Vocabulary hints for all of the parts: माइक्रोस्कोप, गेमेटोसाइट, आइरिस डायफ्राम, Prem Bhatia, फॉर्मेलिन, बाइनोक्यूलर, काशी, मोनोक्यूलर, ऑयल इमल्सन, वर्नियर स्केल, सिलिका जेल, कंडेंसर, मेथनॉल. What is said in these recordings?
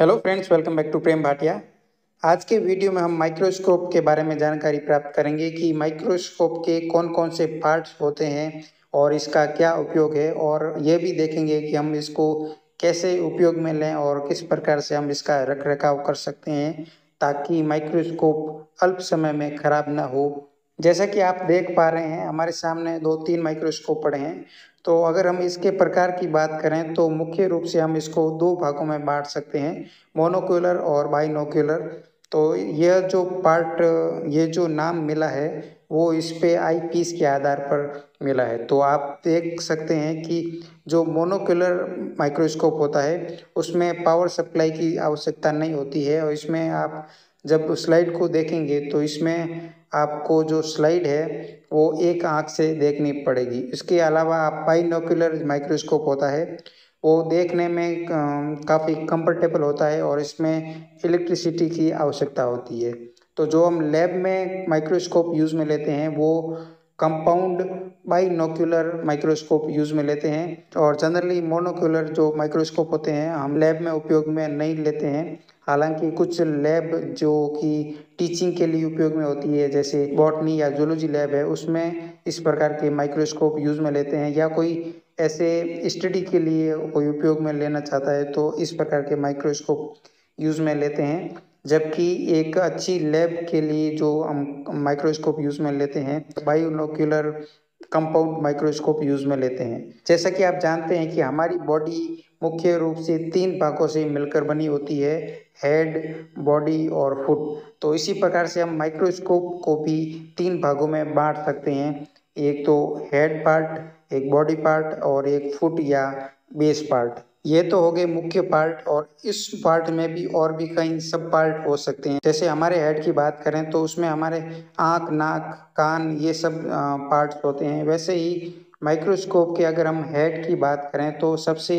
Hello friends, welcome back to Prem Bhatia. आज के video में हम माइक्रोस्कोप के बारे में जानकारी प्राप्त करेंगे कि माइक्रोस्कोप के कौन कौन से पार्ट्स होते हैं और इसका क्या उपयोग है, और ये भी देखेंगे कि हम इसको कैसे उपयोग में लें और किस प्रकार से हम इसका रखरखाव कर सकते हैं ताकि माइक्रोस्कोप अल्प समय में ख़राब ना हो। जैसा कि आप देख पा रहे हैं, हमारे सामने 2-3 माइक्रोस्कोप पड़े हैं। तो अगर हम इसके प्रकार की बात करें तो मुख्य रूप से हम इसको 2 भागों में बांट सकते हैं, मोनोक्यूलर और बाइनोक्यूलर। तो यह जो पार्ट, ये जो नाम मिला है वो इस पे आई पीस के आधार पर मिला है। तो आप देख सकते हैं कि जो मोनोक्यूलर माइक्रोस्कोप होता है उसमें पावर सप्लाई की आवश्यकता नहीं होती है, और इसमें आप जब स्लाइड को देखेंगे तो इसमें आपको जो स्लाइड है वो एक आंख से देखनी पड़ेगी। इसके अलावा आप बाइनोक्यूलर माइक्रोस्कोप होता है वो देखने में काफ़ी कंफर्टेबल होता है और इसमें इलेक्ट्रिसिटी की आवश्यकता होती है। तो जो हम लैब में माइक्रोस्कोप यूज़ में लेते हैं वो कंपाउंड बाइनोक्यूलर माइक्रोस्कोप यूज़ में लेते हैं, और जनरली मोनोक्यूलर जो माइक्रोस्कोप होते हैं हम लैब में उपयोग में नहीं लेते हैं। हालांकि कुछ लैब जो कि टीचिंग के लिए उपयोग में होती है, जैसे बॉटनी या जूलॉजी लैब है, उसमें इस प्रकार के माइक्रोस्कोप यूज़ में लेते हैं, या कोई ऐसे स्टडी के लिए कोई उपयोग में लेना चाहता है तो इस प्रकार के माइक्रोस्कोप यूज़ में लेते हैं। जबकि एक अच्छी लैब के लिए जो हम माइक्रोस्कोप यूज़ में लेते हैं बाइनोक्यूलर कंपाउंड माइक्रोस्कोप यूज़ में लेते हैं। जैसा कि आप जानते हैं कि हमारी बॉडी मुख्य रूप से 3 भागों से मिलकर बनी होती है, हेड, बॉडी और फुट। तो इसी प्रकार से हम माइक्रोस्कोप को भी 3 भागों में बांट सकते हैं, एक तो हेड पार्ट, एक बॉडी पार्ट और एक फुट या बेस पार्ट। ये तो हो गए मुख्य पार्ट, और इस पार्ट में भी और भी कई सब पार्ट हो सकते हैं। जैसे हमारे हेड की बात करें तो उसमें हमारे आँख, नाक, कान ये सब पार्ट्स होते हैं। वैसे ही माइक्रोस्कोप के अगर हम हेड की बात करें तो सबसे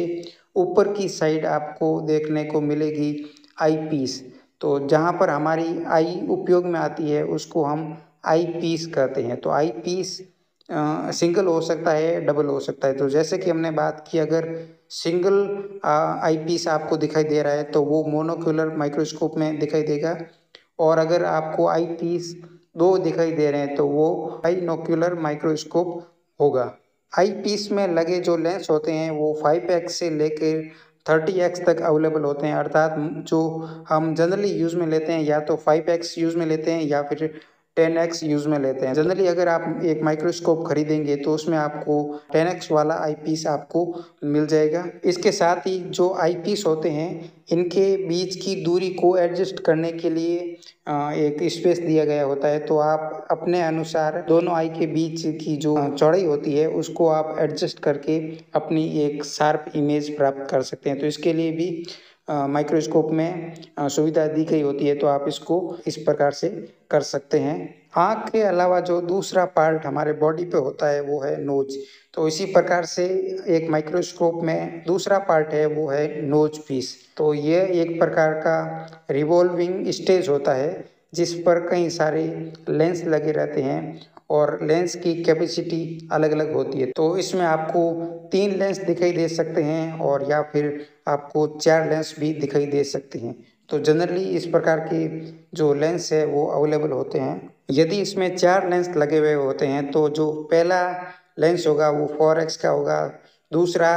ऊपर की साइड आपको देखने को मिलेगी आई पीस। तो जहाँ पर हमारी आई उपयोग में आती है उसको हम आई पीस कहते हैं। तो आई पीस सिंगल हो सकता है, डबल हो सकता है। तो जैसे कि हमने बात की, अगर सिंगल आई पीस आपको दिखाई दे रहा है तो वो मोनोक्यूलर माइक्रोस्कोप में दिखाई देगा, और अगर आपको आई पीस 2 दिखाई दे रहे हैं तो वो बाइनोक्यूलर माइक्रोस्कोप होगा। आई पीस में लगे जो लेंस होते हैं वो 5x से लेकर 30x तक अवेलेबल होते हैं, अर्थात जो हम जनरली यूज़ में लेते हैं या तो 5x यूज़ में लेते हैं या फिर 10x यूज़ में लेते हैं। जनरली अगर आप एक माइक्रोस्कोप खरीदेंगे तो उसमें आपको 10x वाला आई पीस आपको मिल जाएगा। इसके साथ ही जो आई पीस होते हैं इनके बीच की दूरी को एडजस्ट करने के लिए एक स्पेस दिया गया होता है, तो आप अपने अनुसार दोनों आई के बीच की जो चौड़ाई होती है उसको आप एडजस्ट करके अपनी एक शार्प इमेज प्राप्त कर सकते हैं। तो इसके लिए भी माइक्रोस्कोप में सुविधा दी गई होती है, तो आप इसको इस प्रकार से कर सकते हैं। आँख के अलावा जो दूसरा पार्ट हमारे बॉडी पे होता है वो है नोज। तो इसी प्रकार से एक माइक्रोस्कोप में दूसरा पार्ट है वो है नोज पीस। तो ये एक प्रकार का रिवॉल्विंग स्टेज होता है जिस पर कई सारे लेंस लगे रहते हैं, और लेंस की कैपेसिटी अलग अलग होती है। तो इसमें आपको 3 लेंस दिखाई दे सकते हैं, और या फिर आपको 4 लेंस भी दिखाई दे सकते हैं। तो जनरली इस प्रकार के जो लेंस है वो अवेलेबल होते हैं। यदि इसमें 4 लेंस लगे हुए होते हैं तो जो पहला लेंस होगा वो 4x का होगा, दूसरा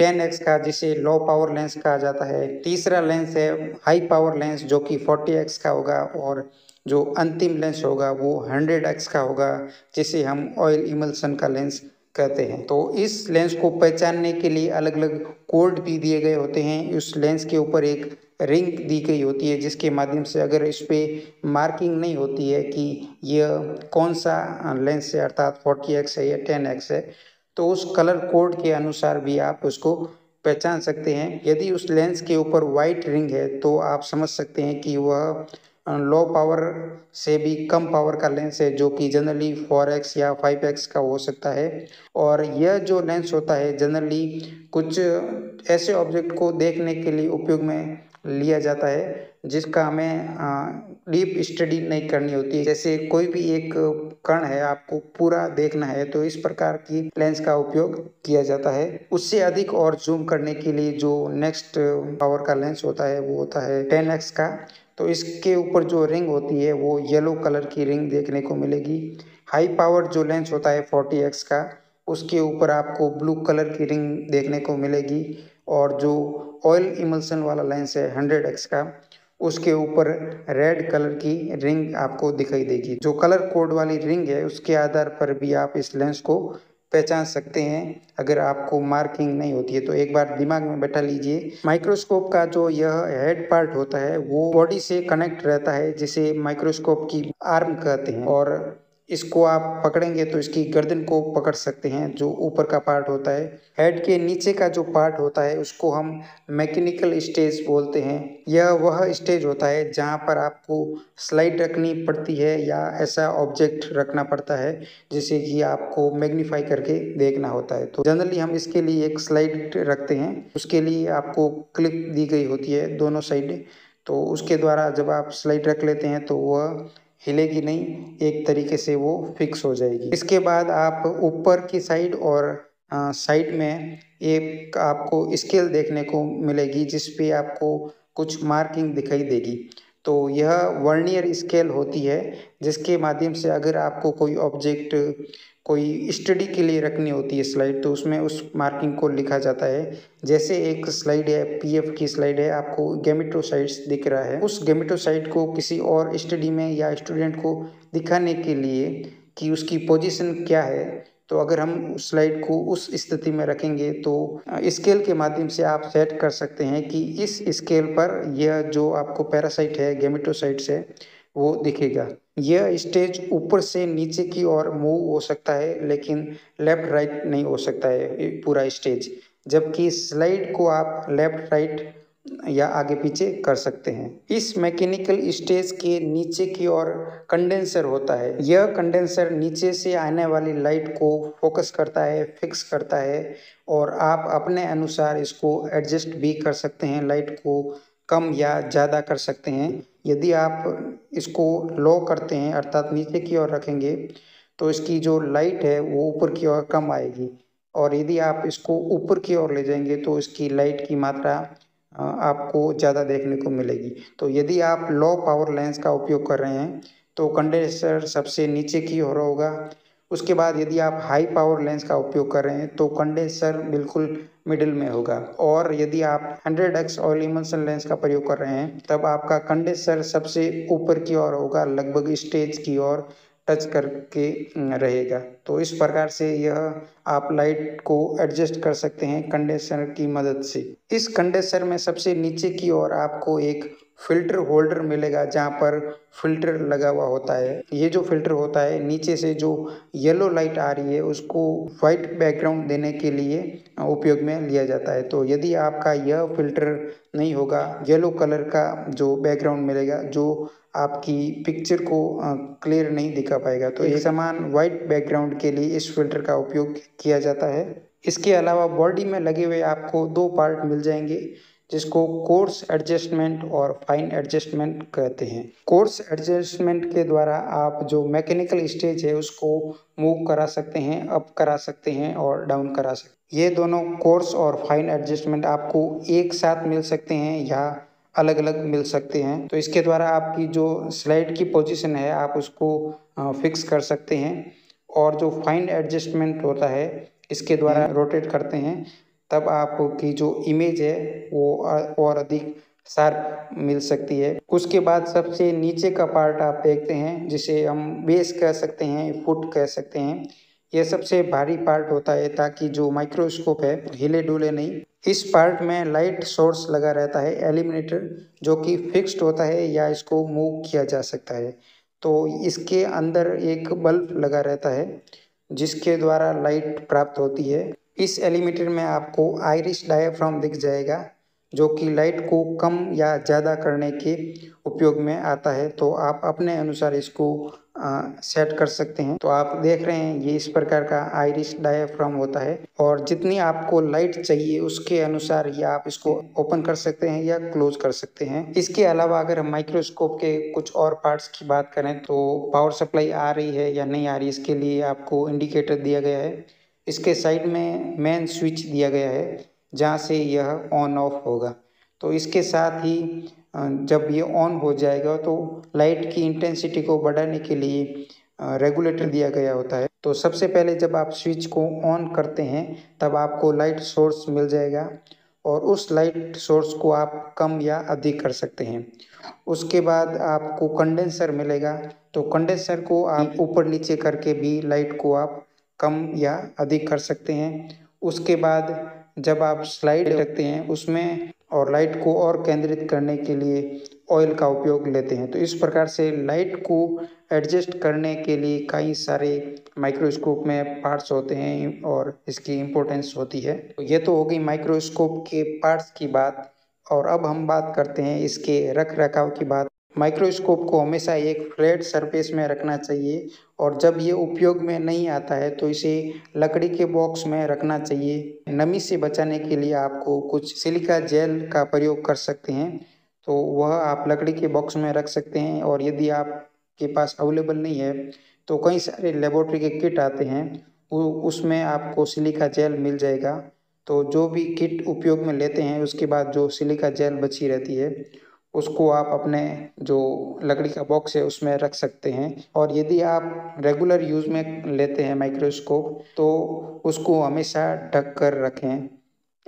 10x का जिसे लो पावर लेंस कहा जाता है, तीसरा लेंस है हाई पावर लेंस जो कि 40x का होगा, और जो अंतिम लेंस होगा वो 100x का होगा जिसे हम ऑयल इमल्सन का लेंस कहते हैं। तो इस लेंस को पहचानने के लिए अलग अलग कोड भी दिए गए होते हैं। उस लेंस के ऊपर एक रिंग दी गई होती है जिसके माध्यम से अगर इस पर मार्किंग नहीं होती है कि यह कौन सा लेंस है, अर्थात 40x है या 10x है, तो उस कलर कोड के अनुसार भी आप उसको पहचान सकते हैं। यदि उस लेंस के ऊपर वाइट रिंग है तो आप समझ सकते हैं कि वह लो पावर से भी कम पावर का लेंस है, जो कि जनरली 4x या 5x का हो सकता है। और यह जो लेंस होता है जनरली कुछ ऐसे ऑब्जेक्ट को देखने के लिए उपयोग में लिया जाता है जिसका हमें डीप स्टडी नहीं करनी होती है। जैसे कोई भी एक कण है आपको पूरा देखना है तो इस प्रकार की लेंस का उपयोग किया जाता है। उससे अधिक और जूम करने के लिए जो नेक्स्ट पावर का लेंस होता है वो होता है 10x का। तो इसके ऊपर जो रिंग होती है वो येलो कलर की रिंग देखने को मिलेगी। हाई पावर जो लेंस होता है 40x का उसके ऊपर आपको ब्लू कलर की रिंग देखने को मिलेगी। और जो ऑयल इमल्सन वाला लेंस है 100x का उसके ऊपर रेड कलर की रिंग आपको दिखाई देगी। जो कलर कोड वाली रिंग है उसके आधार पर भी आप इस लेंस को पहचान सकते हैं अगर आपको मार्किंग नहीं होती है तो। एक बार दिमाग में बैठा लीजिए, माइक्रोस्कोप का जो यह हेड पार्ट होता है वो बॉडी से कनेक्ट रहता है जिसे माइक्रोस्कोप की आर्म कहते हैं। और इसको आप पकड़ेंगे तो इसकी गर्दन को पकड़ सकते हैं जो ऊपर का पार्ट होता है। हेड के नीचे का जो पार्ट होता है उसको हम मैकेनिकल स्टेज बोलते हैं। यह वह स्टेज होता है जहां पर आपको स्लाइड रखनी पड़ती है या ऐसा ऑब्जेक्ट रखना पड़ता है जिसे कि आपको मैग्नीफाई करके देखना होता है। तो जनरली हम इसके लिए एक स्लाइड रखते हैं, उसके लिए आपको क्लिप दी गई होती है दोनों साइड। तो उसके द्वारा जब आप स्लाइड रख लेते हैं तो वह हिलेगी नहीं, एक तरीके से वो फिक्स हो जाएगी। इसके बाद आप ऊपर की साइड और साइड में एक आपको स्केल देखने को मिलेगी जिस पे आपको कुछ मार्किंग दिखाई देगी। तो यह वर्नियर स्केल होती है जिसके माध्यम से अगर आपको कोई ऑब्जेक्ट कोई स्टडी के लिए रखनी होती है स्लाइड तो उसमें उस मार्किंग को लिखा जाता है। जैसे एक स्लाइड है, पीएफ की स्लाइड है, आपको गेमेटोसाइट्स दिख रहा है। उस गेमेटोसाइट को किसी और स्टडी में या स्टूडेंट को दिखाने के लिए कि उसकी पोजीशन क्या है तो अगर हम स्लाइड को उस स्थिति में रखेंगे तो स्केल के माध्यम से आप सेट कर सकते हैं कि इस स्केल पर यह जो आपको पैरासाइट है, गेमेटोसाइट्स है, वो दिखेगा। यह स्टेज ऊपर से नीचे की ओर मूव हो सकता है लेकिन लेफ्ट राइट नहीं हो सकता है पूरा स्टेज, जबकि स्लाइड को आप लेफ्ट राइट या आगे पीछे कर सकते हैं। इस मैकेनिकल स्टेज के नीचे की ओर कंडेंसर होता है। यह कंडेंसर नीचे से आने वाली लाइट को फोकस करता है, फिक्स करता है और आप अपने अनुसार इसको एडजस्ट भी कर सकते हैं, लाइट को कम या ज़्यादा कर सकते हैं। यदि आप इसको लो करते हैं अर्थात नीचे की ओर रखेंगे तो इसकी जो लाइट है वो ऊपर की ओर कम आएगी और यदि आप इसको ऊपर की ओर ले जाएंगे तो इसकी लाइट की मात्रा आपको ज़्यादा देखने को मिलेगी। तो यदि आप लो पावर लेंस का उपयोग कर रहे हैं तो कंडेंसर सबसे नीचे की ओर होगा। उसके बाद यदि आप हाई पावर लेंस का उपयोग कर रहे हैं तो कंडेंसर बिल्कुल मिडिल में होगा। और यदि आप 100x ऑयल इमल्सन लेंस का प्रयोग कर रहे हैं तब आपका कंडेंसर सबसे ऊपर की ओर होगा, लगभग स्टेज की ओर टच करके रहेगा। तो इस प्रकार से यह आप लाइट को एडजस्ट कर सकते हैं कंडेंसर की मदद से। इस कंडेंसर में सबसे नीचे की ओर आपको एक फिल्टर होल्डर मिलेगा जहाँ पर फिल्टर लगा हुआ होता है। ये जो फिल्टर होता है नीचे से जो येलो लाइट आ रही है उसको वाइट बैकग्राउंड देने के लिए उपयोग में लिया जाता है। तो यदि आपका यह फिल्टर नहीं होगा, येलो कलर का जो बैकग्राउंड मिलेगा जो आपकी पिक्चर को क्लियर नहीं दिखा पाएगा, तो एक समान वाइट बैकग्राउंड के लिए इस फिल्टर का उपयोग किया जाता है। इसके अलावा बॉडी में लगे हुए आपको दो पार्ट मिल जाएंगे जिसको कोर्स एडजस्टमेंट और फाइन एडजस्टमेंट कहते हैं। कोर्स एडजस्टमेंट के द्वारा आप जो मैकेनिकल स्टेज है उसको मूव करा सकते हैं, अप करा सकते हैं और डाउन करा सकते हैं। ये दोनों कोर्स और फाइन एडजस्टमेंट आपको एक साथ मिल सकते हैं या अलग अलग मिल सकते हैं। तो इसके द्वारा आपकी जो स्लाइड की पोजीशन है आप उसको फिक्स कर सकते हैं और जो फाइन एडजस्टमेंट होता है इसके द्वारा रोटेट करते हैं तब आपकी जो इमेज है वो और अधिक शार्प मिल सकती है। उसके बाद सबसे नीचे का पार्ट आप देखते हैं जिसे हम बेस कह सकते हैं, फुट कह सकते हैं। यह सबसे भारी पार्ट होता है ताकि जो माइक्रोस्कोप है हिले डुले नहीं। इस पार्ट में लाइट सोर्स लगा रहता है, एलिमिनेटर, जो कि फिक्स्ड होता है या इसको मूव किया जा सकता है। तो इसके अंदर एक बल्ब लगा रहता है जिसके द्वारा लाइट प्राप्त होती है। इस एलिमिनेटर में आपको आयरिश डायफ्राम दिख जाएगा जो कि लाइट को कम या ज़्यादा करने के उपयोग में आता है। तो आप अपने अनुसार इसको सेट कर सकते हैं। तो आप देख रहे हैं ये इस प्रकार का आइरिस डायफ्राम होता है और जितनी आपको लाइट चाहिए उसके अनुसार ये आप इसको ओपन कर सकते हैं या क्लोज कर सकते हैं। इसके अलावा अगर हम माइक्रोस्कोप के कुछ और पार्ट्स की बात करें तो पावर सप्लाई आ रही है या नहीं आ रही, इसके लिए आपको इंडिकेटर दिया गया है। इसके साइड में मेन स्विच दिया गया है जहाँ से यह ऑन ऑफ होगा। तो इसके साथ ही जब ये ऑन हो जाएगा तो लाइट की इंटेंसिटी को बढ़ाने के लिए रेगुलेटर दिया गया होता है। तो सबसे पहले जब आप स्विच को ऑन करते हैं तब आपको लाइट सोर्स मिल जाएगा और उस लाइट सोर्स को आप कम या अधिक कर सकते हैं। उसके बाद आपको कंडेंसर मिलेगा, तो कंडेंसर को आप ऊपर नीचे करके भी लाइट को आप कम या अधिक कर सकते हैं। उसके बाद जब आप स्लाइड रखते हैं उसमें और लाइट को और केंद्रित करने के लिए ऑयल का उपयोग लेते हैं। तो इस प्रकार से लाइट को एडजस्ट करने के लिए कई सारे माइक्रोस्कोप में पार्ट्स होते हैं और इसकी इम्पोर्टेंस होती है। तो ये तो हो गई माइक्रोस्कोप के पार्ट्स की बात और अब हम बात करते हैं इसके रख रखाव की बात। माइक्रोस्कोप को हमेशा एक फ्लैट सरफेस में रखना चाहिए और जब ये उपयोग में नहीं आता है तो इसे लकड़ी के बॉक्स में रखना चाहिए। नमी से बचाने के लिए आपको कुछ सिलिका जेल का प्रयोग कर सकते हैं, तो वह आप लकड़ी के बॉक्स में रख सकते हैं। और यदि आपके पास अवेलेबल नहीं है तो कई सारे लेबोरेटरी के किट आते हैं, उसमें आपको सिलिका जेल मिल जाएगा। तो जो भी किट उपयोग में लेते हैं उसके बाद जो सिलिका जेल बची रहती है उसको आप अपने जो लकड़ी का बॉक्स है उसमें रख सकते हैं। और यदि आप रेगुलर यूज़ में लेते हैं माइक्रोस्कोप तो उसको हमेशा ढक कर रखें।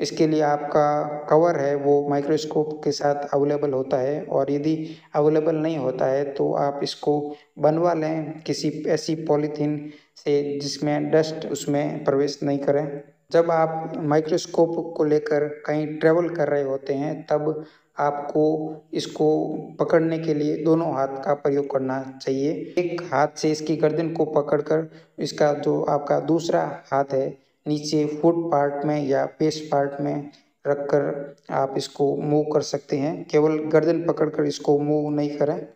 इसके लिए आपका कवर है वो माइक्रोस्कोप के साथ अवेलेबल होता है और यदि अवेलेबल नहीं होता है तो आप इसको बनवा लें किसी ऐसी पॉलीथीन से जिसमें डस्ट उसमें प्रवेश नहीं करें। जब आप माइक्रोस्कोप को लेकर कहीं ट्रेवल कर रहे होते हैं तब आपको इसको पकड़ने के लिए दोनों हाथ का प्रयोग करना चाहिए। एक हाथ से इसकी गर्दन को पकड़कर इसका जो आपका दूसरा हाथ है नीचे फुट पार्ट में या पेस्ट पार्ट में रखकर आप इसको मूव कर सकते हैं। केवल गर्दन पकड़कर इसको मूव नहीं करें।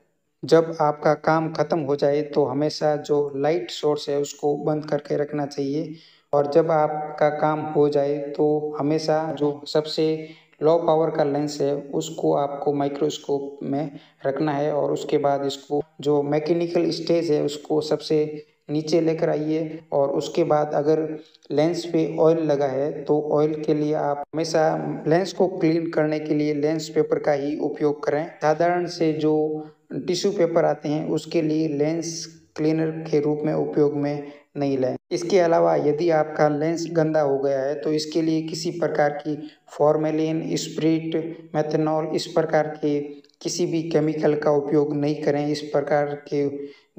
जब आपका काम खत्म हो जाए तो हमेशा जो लाइट सोर्स है उसको बंद करके रखना चाहिए और जब आपका काम हो जाए तो हमेशा जो सबसे लो पावर का लेंस है उसको आपको माइक्रोस्कोप में रखना है और उसके बाद इसको जो मैकेनिकल स्टेज है उसको सबसे नीचे लेकर आइए। और उसके बाद अगर लेंस पे ऑयल लगा है तो ऑयल के लिए आप हमेशा लेंस को क्लीन करने के लिए लेंस पेपर का ही उपयोग करें। साधारण से जो टिश्यू पेपर आते हैं उसके लिए लेंस क्लीनर के रूप में उपयोग में नहीं लें। इसके अलावा यदि आपका लेंस गंदा हो गया है तो इसके लिए किसी प्रकार की फॉर्मेलिन, स्प्रिट, मेथनॉल इस प्रकार के किसी भी केमिकल का उपयोग नहीं करें। इस प्रकार के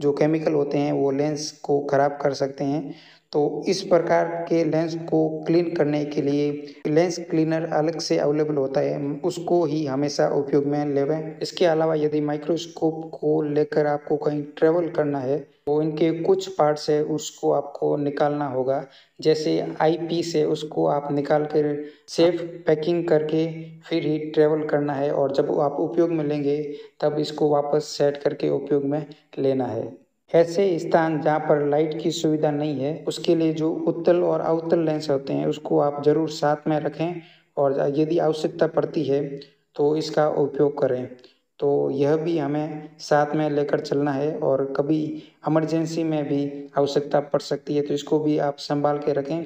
जो केमिकल होते हैं वो लेंस को ख़राब कर सकते हैं। तो इस प्रकार के लेंस को क्लीन करने के लिए लेंस क्लीनर अलग से अवेलेबल होता है, उसको ही हमेशा उपयोग में लेवें। इसके अलावा यदि माइक्रोस्कोप को लेकर आपको कहीं ट्रेवल करना है तो इनके कुछ पार्ट्स है उसको आपको निकालना होगा। जैसे आईपीस है उसको आप निकाल कर सेफ पैकिंग करके फिर ही ट्रेवल करना है और जब आप उपयोग में लेंगे तब इसको वापस सेट करके उपयोग में लेना है। ऐसे स्थान जहाँ पर लाइट की सुविधा नहीं है उसके लिए जो उत्तल और अवतल लेंस होते हैं उसको आप ज़रूर साथ में रखें और यदि आवश्यकता पड़ती है तो इसका उपयोग करें। तो यह भी हमें साथ में लेकर चलना है और कभी इमरजेंसी में भी आवश्यकता पड़ सकती है तो इसको भी आप संभाल के रखें।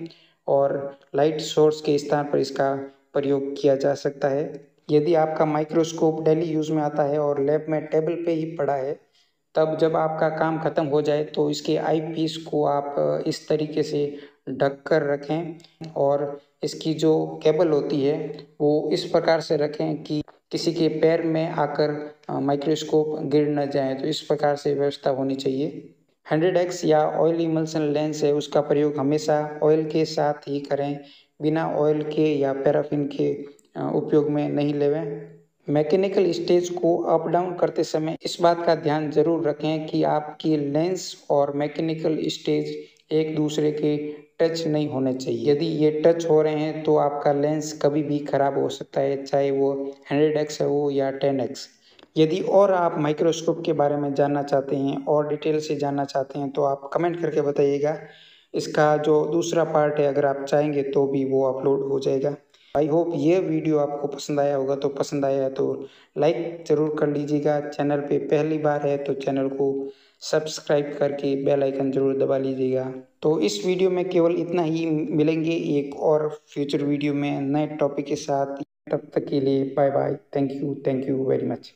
और लाइट सोर्स के स्थान पर इसका प्रयोग किया जा सकता है। यदि आपका माइक्रोस्कोप डेली यूज़ में आता है और लैब में टेबल पर ही पड़ा है तब जब आपका काम खत्म हो जाए तो इसके आईपीस को आप इस तरीके से ढक कर रखें और इसकी जो केबल होती है वो इस प्रकार से रखें कि किसी के पैर में आकर माइक्रोस्कोप गिर न जाए। तो इस प्रकार से व्यवस्था होनी चाहिए। 100x या ऑयल इमल्सन लेंस है उसका प्रयोग हमेशा ऑयल के साथ ही करें, बिना ऑयल के या पैराफिन के उपयोग में नहीं लेवें। मैकेनिकल स्टेज को अप डाउन करते समय इस बात का ध्यान जरूर रखें कि आपकी लेंस और मैकेनिकल स्टेज एक दूसरे के टच नहीं होने चाहिए। यदि ये टच हो रहे हैं तो आपका लेंस कभी भी खराब हो सकता है, चाहे वो 100x हो या 10x। यदि और आप माइक्रोस्कोप के बारे में जानना चाहते हैं और डिटेल से जानना चाहते हैं तो आप कमेंट करके बताइएगा। इसका जो दूसरा पार्ट है अगर आप चाहेंगे तो भी वो अपलोड हो जाएगा। आई होप ये वीडियो आपको पसंद आया होगा, तो पसंद आया तो लाइक ज़रूर कर लीजिएगा। चैनल पे पहली बार है तो चैनल को सब्सक्राइब करके बेल आइकन ज़रूर दबा लीजिएगा। तो इस वीडियो में केवल इतना ही, मिलेंगे एक और फ्यूचर वीडियो में नए टॉपिक के साथ। तब तक के लिए bye bye, thank you very much.